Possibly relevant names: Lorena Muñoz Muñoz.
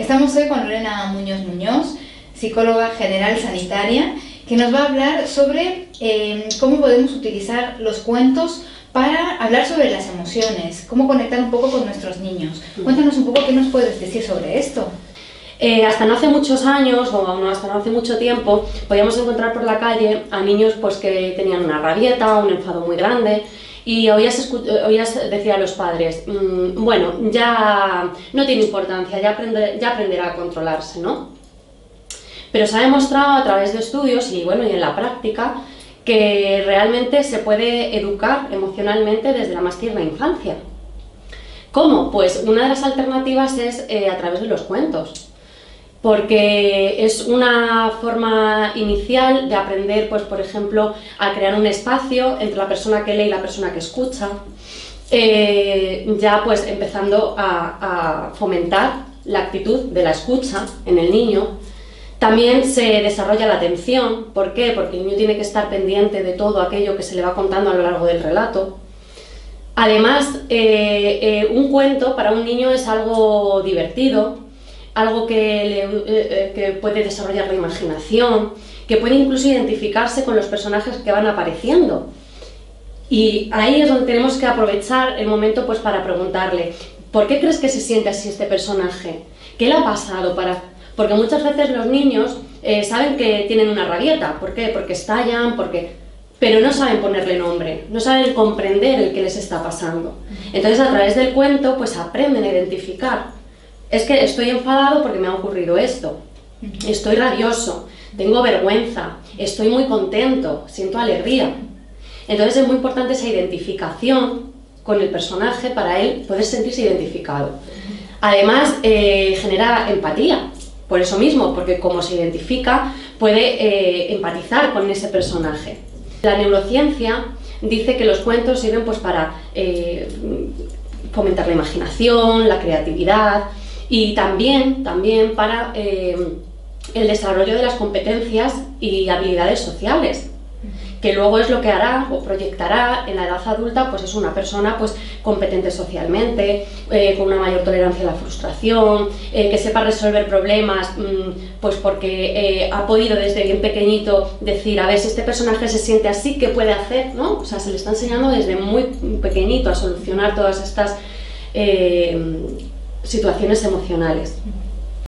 Estamos hoy con Lorena Muñoz Muñoz, psicóloga general sanitaria, que nos va a hablar sobre cómo podemos utilizar los cuentos para hablar sobre las emociones, cómo conectar un poco con nuestros niños. Cuéntanos un poco qué nos puedes decir sobre esto. Hasta no hace muchos años, hasta no hace mucho tiempo, podíamos encontrar por la calle a niños pues, que tenían una rabieta, un enfado muy grande. Y oías decir a los padres, bueno, ya no tiene importancia, ya aprenderá a controlarse, ¿no? Pero se ha demostrado a través de estudios y, bueno, y en la práctica que realmente se puede educar emocionalmente desde la más tierna infancia. ¿Cómo? Pues una de las alternativas es a través de los cuentos, porque es una forma inicial de aprender, pues, por ejemplo, a crear un espacio entre la persona que lee y la persona que escucha, ya pues empezando a fomentar la actitud de la escucha en el niño. También se desarrolla la atención. ¿Por qué? Porque el niño tiene que estar pendiente de todo aquello que se le va contando a lo largo del relato. Además, un cuento para un niño es algo divertido, algo que puede desarrollar la imaginación, que puede incluso identificarse con los personajes que van apareciendo. Y ahí es donde tenemos que aprovechar el momento pues, para preguntarle ¿por qué crees que se siente así este personaje? ¿Qué le ha pasado? Porque muchas veces los niños saben que tienen una rabieta. ¿Por qué? Porque estallan, pero no saben ponerle nombre, no saben comprender el que les está pasando. Entonces a través del cuento pues, aprenden a identificar. Es que estoy enfadado porque me ha ocurrido esto, estoy rabioso, tengo vergüenza, estoy muy contento, siento alegría. Entonces es muy importante esa identificación con el personaje para él poder sentirse identificado. Además genera empatía, por eso mismo, porque como se identifica puede empatizar con ese personaje. La neurociencia dice que los cuentos sirven pues, para fomentar la imaginación, la creatividad. Y también para el desarrollo de las competencias y habilidades sociales, que luego es lo que hará o proyectará en la edad adulta, pues es una persona pues, competente socialmente, con una mayor tolerancia a la frustración, que sepa resolver problemas, pues porque ha podido desde bien pequeñito decir, a ver, si este personaje se siente así, ¿qué puede hacer? ¿No? O sea, se le está enseñando desde muy pequeñito a solucionar todas estas situaciones emocionales.